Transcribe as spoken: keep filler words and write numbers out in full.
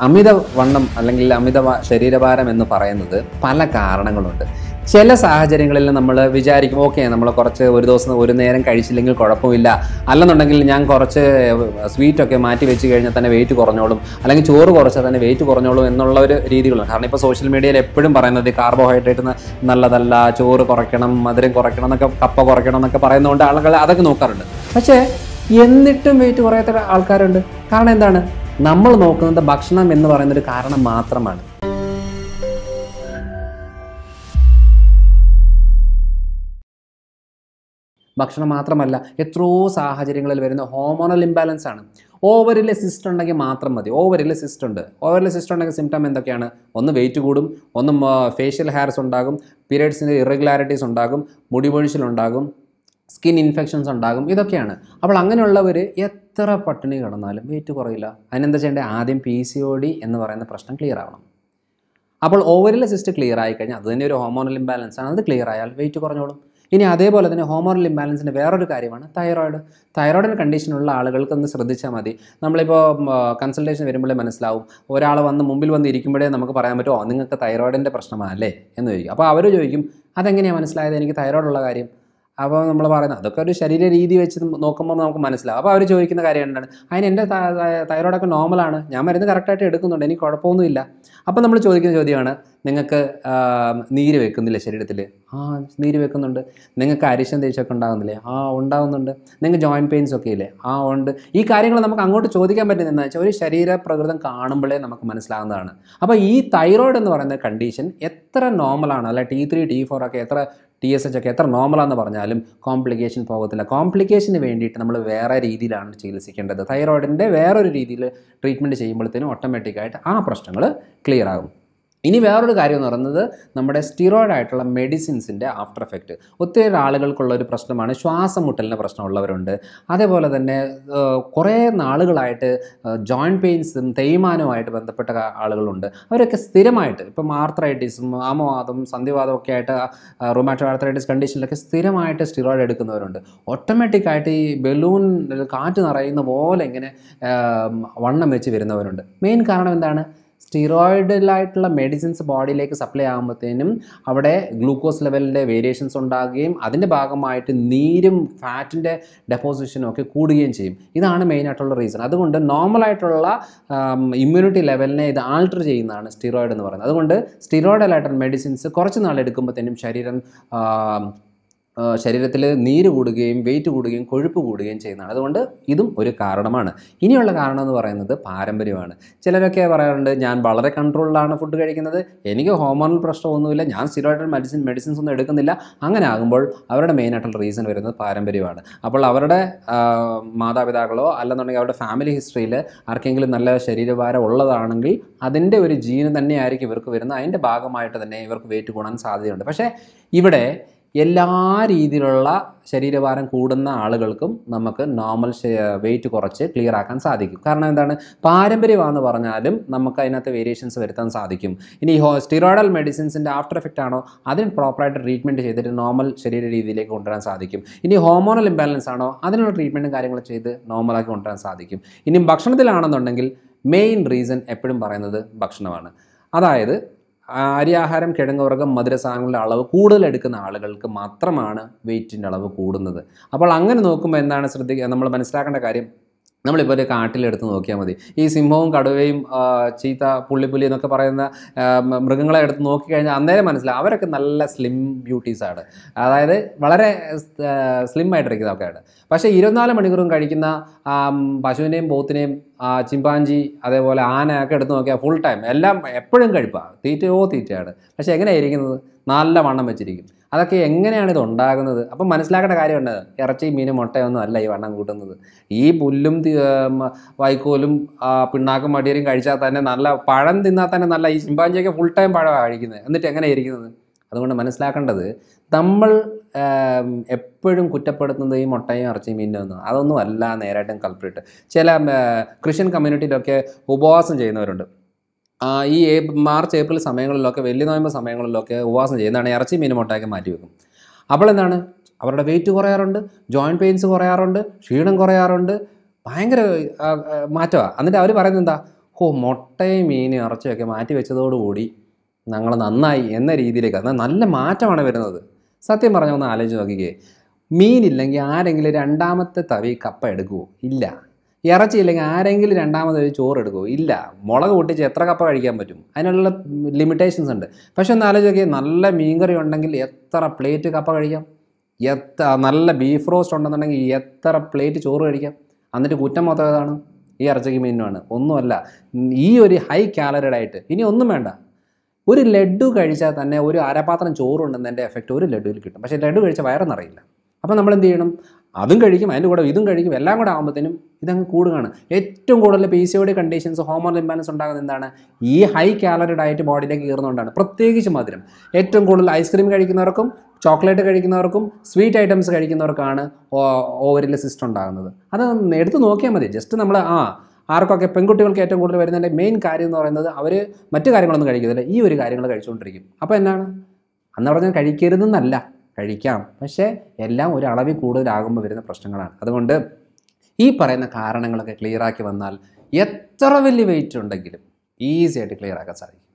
Amida Vandam Alangila Amida Sherida Baram and the Paranada, Palakar and Golota. Chella Sahajangal Namala, Vijari, okay, Namala Korche, Urdos, Urinair and Kadishilingal Korapuilla, Alan Nangalan Korche, sweet okay, Mati Vichigan and a way to Coronodum, Alang Chor Korsa and a way to Coronado and Nola Ridul, Harnipa social media, Pudum Parana, the carbohydrate, Naladala, Chor Korakanam, Mother Korakan, Kappa Korakan, Kaparano, Alaka, no current. Pache, Yenditum way to write Alcarand, Karnandana. നമ്മൾ നോക്കുന്നത് ഭക്ഷണം എന്ന് പറയുന്ന ഒരു കാരണം മാത്രമാണ്. ഭക്ഷണം മാത്രമല്ല എത്രോ സാഹചര്യങ്ങളിൽ വരുന്ന ഹോർമോണൽ ഇംബാലൻസ് ആണ്. ഓവറിലെ സിസ്റ്റ് ഉണ്ടെങ്കിൽ മാത്രം മതി. ഓവറിലെ സിസ്റ്റ് ഉണ്ട്. ഓവറിലെ സിസ്റ്റ് ഉണ്ടെങ്കിൽ സിംപ്റ്റം എന്തൊക്കെയാണ്? ഒന്ന് വെയിറ്റ് കൂടും, ഒന്ന് ഫേഷ്യൽ ഹെയർസ് ഉണ്ടാകും, പീരിയഡ്സിന്റെ ഇറെഗുലാരിറ്റീസ് ഉണ്ടാകും, മുടിപൊഴിച്ചിൽ ഉണ്ടാകും, skin infections on Dagum, either can. Alanganula, yet there are patini on the to Gorilla, and in the gender Adim P C O D and the Varana Preston clear out. Upon overless is to clear eye, then your hormonal imbalance, another clear eye, wait to Gornodum. In Adebola, then a hormonal imbalance in a vera to carivana, thyroid, thyroid and conditional algal can the Sradichamadi, Namlebo consultation variable Manislav, or Alavan the Mumbil one the recommended Namaka parameter on the thyroid and the Prastamale. And the Apavarojim, I think in a Manislai, then you thyroid lagarim. Above the Malavana, the Kurdish edited E D which no common Manisla, average in the Garian, and ended thyroid normal and Yamar the character to any corponilla. Upon the Machokin Jodiana, Nengaka needy waken the Lesheritile. Ah, needy waken under Nengakarish and they check on down the lay. Ah, on down under Nenga joint pains okay. Ah, under E. Carrying on the Makango to Chodika, but in the natural Sharira, Praga and Karnambala and Manislandana. About E. thyroid and the condition, etra normal anala, T three, T four, Ketra. T S H is normal and the complication power. The complication is very easy to treat. The thyroid is very easy to treatment automatically. That clear out. This is the steroid medicines after effect. There are many people who have a problem. There are joint pains and thyroid. There are arthritis, rheumatoid arthritis condition. There are steroids. Automatically, balloon is in the wall. The main reason is steroid light medicines body like supply aambathenum avade glucose level variations undageyum adinte bhagamaayitte neerum fat inde deposition okke koodugeyum cheyum idana main aayittulla reason adukonde normal aayittulla immunity level ne idu alter cheyyunnana steroid ennu parayunnu adukonde steroid light medicines korchu naal edukkumbothenum shariram Uh, Sharirathil, Near wood game, weight wood game, Kurpu wood game, China. I wonder Idum or Karanamana. In your Karana or another, Paramberivana. Chelaka around Jan Balada control Lana food to another, any hormonal prostonula, Jan steroid medicine, medicines on the Decanilla, Anganagambol, our main at all reason where the Paramberivana. Upon our Mada Vidagalo, Alanoni out of family history, Arkangal Nala, Sharida, Ola Anangi, Adende very gene than Niariki Verkovina, and the Bagamite the neighbor way to go on Sadi on the Pasha. Ivade. All രീതിയിലുള്ള ശരീരഭാരം കൂടുന്ന ആളുകൾക്കും നമുക്ക് normal weight കുറച്ച് clear ആക്കാൻ സാധിക്കും. കാരണം എന്താണ്? പാരമ്പര്യമാണെന്ന് പറഞ്ഞാലും നമുക്ക് അതിനത്തെ വേരിയേഷൻസ് വരുത്താൻ സാധിക്കും. ഇനി സ്റ്റിറോയിഡൽ മെഡിസിൻസിന്റെ ആഫ്റ്റർ എഫക്റ്റ് ആണോ അതിന് പ്രോപ്പർ ആയിട്ട് ട്രീറ്റ്മെന്റ് ചെയ്തിട്ട് നോർമൽ ശരീര രീതിയിലേക്ക് കൊണ്ടുവരാൻ സാധിക്കും. ഇനി ഹോർമോണൽ ഇംബാലൻസ് ആണോ അതിനുള്ള ട്രീറ്റ്മെന്റും കാര്യങ്ങളും ചെയ്ത് നോർമൽ ആക്കി കൊണ്ടുവരാൻ സാധിക്കും. ഇനി ഭക്ഷണത്തിലാണെന്നുണ്ടെങ്കിൽ മെയിൻ റീസൺ എപ്പോഴും പറയുന്നത് ഭക്ഷണമാണ്. അതായത് ആരിയാഹാരം കിടങ്ങവർഗം മധുരസാധനങ്ങളുടെ അളവ് കൂടുതൽ എടുക്കുന്ന ആളുകൾക്ക് മാത്രമാണ് വെയിറ്റിന്റെ അളവ് കൂടുന്നത്. അപ്പോൾ അങ്ങനെ നോക്കുമ്പോൾ എന്താണ് ശ്രദ്ധിക്കുക നമ്മൾ മനസ്സിലാക്കേണ്ട കാര്യം നമ്മൾ ഇപ്പോൾ ഒരു കാട്ടിൽ എടുത്ത് നോക്കിയാൽ മതി. ഈ സിംഹവും കടുവയും ചീത്ത പുള്ളിപ്പുലി എന്നൊക്കെ പറയുന്ന മൃഗങ്ങളെ എടുത്ത് നോക്കി കഴിഞ്ഞാൽ അന്നേരം മനസ്സിലാവും അവരൊക്കെ നല്ല സ്ലിം ബ്യൂട്ടീസ് ആണ്. അതായത് വളരെ സ്ലിം ആയിട്ടിരിക്കുന്നവരാണ്. പക്ഷേ ഇരുപത്തിനാല് മണിക്കൂറും കഴിക്കുന്ന പശുവിനെയും പോത്തിനെയും ചിമ്പാഞ്ചി അതേപോലെ ആനയൊക്കെ എടുത്ത് നോക്കിയാൽ ഫുൾ ടൈം എല്ലാം എപ്പോഴും കഴിപ്പാണ്. തീറ്റയോ തീറ്റയാണ്. പക്ഷേ എങ്ങനെയായിരിക്കുന്നത്? നല്ല വണ്ണം വെച്ചിരിക്കും. അതൊക്കെ എങ്ങനെയാണ് ഇത് ഉണ്ടാകുന്നത്? അപ്പോൾ മനസ്സിലാക്കേണ്ട കാര്യമുണ്ട് ഇറച്ചി മീനും മുട്ടയൊന്നും അല്ല ഈ വണ്ണം കൂട്ടുന്നത്. ഈ പുല്ലും വൈക്കോലും പിണ്ണാക്കും മടിയരും കഴിച്ചാൽ തന്നെ നല്ല പഴം തിന്നാൽ തന്നെ നല്ല ഈ ചിമ്പാഞ്ചിയൊക്കെ ഫുൾ ടൈം പഴമാണ് കഴിക്കുന്നത്. എന്നിട്ട് എങ്ങനെയാണ് ഇരിക്കുന്നത്? അതുകൊണ്ട് മനസ്സിലാക്കേണ്ടത് നമ്മൾ എപ്പോഴും കുറ്റപ്പെടുത്തുന്നത് ഈ മുട്ടയും ഇറച്ചിയും മീനിനെയൊന്നും അതൊന്നും അല്ല നേരായിട്ടും കൾപ്രിറ്റ്. ചില ക്രിസ്ത്യൻ കമ്മ്യൂണിറ്റിയിലൊക്കെ ഉപവാസം ചെയ്യുന്നവരുണ്ട്. ഈ മാർച്ച് ഏപ്രിൽ സമയങ്ങളിലൊക്കെ വലിയ നോയമ്പ് സമയങ്ങളിലൊക്കെ ഉപവാസം ചെയ്യുന്നതാണ് ഇറച്ചി മീൻ മുട്ടയൊക്കെ മാറ്റി വെക്കും. അപ്പോൾ എന്താണ് അവരുടെ വെയിറ്റ് കുറയാറുണ്ട്, ജോയിൻറ്റ് പെയിൻസ് കുറയാറുണ്ട്, ക്ഷീണം കുറയാറുണ്ട്, ഭയങ്കര മാറ്റമാണ്. എന്നിട്ട് അവർ പറയുന്നത് എന്താ ഓ മുട്ടയും മീനും ഇറച്ചിയൊക്കെ മാറ്റി വെച്ചതോടുകൂടി ഞങ്ങൾ നന്നായി എന്ന രീതിയിലേക്ക് എന്നാൽ നല്ല മാറ്റമാണ് വരുന്നത്. സത്യം പറഞ്ഞാൽ ഒന്ന് ആലോചിച്ച് നോക്കിക്കേ, മീനില്ലെങ്കിൽ ആരെങ്കിലും രണ്ടാമത്തെ തവി കപ്പ എടുക്കുമോ? ഇല്ല. ഇറച്ചി ഇല്ലെങ്കിൽ ആരെങ്കിലും രണ്ടാമത് ചോറ് എടുക്കുമോ? ഇല്ല. മുളക് പൊട്ടിച്ച് എത്ര കപ്പ കഴിക്കാൻ പറ്റും? അതിനുള്ള ലിമിറ്റേഷൻസ് ഉണ്ട്. പക്ഷെ ഒന്ന് ആലോചിച്ച് നോക്കിയാൽ നല്ല മീൻകറി ഉണ്ടെങ്കിൽ എത്ര പ്ലേറ്റ് കപ്പ കഴിക്കാം, എത്ര നല്ല ബീഫ് റോസ്റ്റ് ഉണ്ടെന്നുണ്ടെങ്കിൽ എത്ര പ്ലേറ്റ് ചോറ് കഴിക്കാം. എന്നിട്ട് കുറ്റം മൊത്തം ഏതാണ്? ഈ ഇറച്ചിക്ക് മീനുമാണ്. ഒന്നുമല്ല, ഈ ഒരു ഹൈ കാലറി ഡയറ്റ്. ഇനി ഒന്നും വേണ്ട, ഒരു ലഡു കഴിച്ചാൽ തന്നെ ഒരു അരപാത്രം ചോറുണ്ടെന്നതിൻ്റെ എഫക്റ്റ് ഒരു ലഡുവിൽ കിട്ടും. പക്ഷേ ലഡു കഴിച്ചാൽ വയറെന്നറിയില്ല. അപ്പോൾ നമ്മൾ എന്ത് ചെയ്യണം? അതും കഴിക്കും, അതിൻ്റെ കൂടെ ഇതും കഴിക്കും, എല്ലാം കൂടെ ആകുമ്പോഴത്തേനും ഇതങ്ങ് കൂടുകയാണ്. ഏറ്റവും കൂടുതൽ P C O D conditions, hormone imbalance ഉണ്ടാകുന്ന എന്താണ്? ഈ ഹൈ കാലറി ഡയറ്റ് ബോഡിയിലേക്ക് കയറുന്നതുകൊണ്ടാണ്. പ്രത്യേകിച്ച് മധുരം. ഏറ്റവും കൂടുതൽ ഐസ്ക്രീം കഴിക്കുന്നവർക്കും ചോക്ലേറ്റ് കഴിക്കുന്നവർക്കും സ്വീറ്റ് ഐറ്റംസ് കഴിക്കുന്നവർക്കാണ് ഓവറിൽ സിസ്റ്റം ഉണ്ടാകുന്നത്. അത് എടുത്ത് നോക്കിയാൽ മതി. ജസ്റ്റ് നമ്മൾ ആ ആർക്കൊക്കെ പെൺകുട്ടികൾക്ക് ഏറ്റവും കൂടുതൽ വരുന്നതിൻ്റെ മെയിൻ കാര്യം എന്ന് പറയുന്നത് അവർ മറ്റു കാര്യങ്ങളൊന്നും കഴിക്കുന്നില്ല, ഈ ഒരു കാര്യങ്ങൾ കഴിച്ചുകൊണ്ടിരിക്കും. അപ്പോൾ എന്നാണ് അന്ന് പറഞ്ഞാൽ കഴിക്കരുതെന്നല്ല, കഴിക്കാം, പക്ഷേ എല്ലാം ഒരു അളവിൽ കൂടുതലാകുമ്പോൾ വരുന്ന പ്രശ്നങ്ങളാണ്. അതുകൊണ്ട് ഈ പറയുന്ന കാരണങ്ങളൊക്കെ ക്ലിയറാക്കി വന്നാൽ എത്ര വലിയ വെയിറ്റ് ഉണ്ടെങ്കിലും ഈസിയായിട്ട് ക്ലിയറാക്കാൻ സാധിക്കും.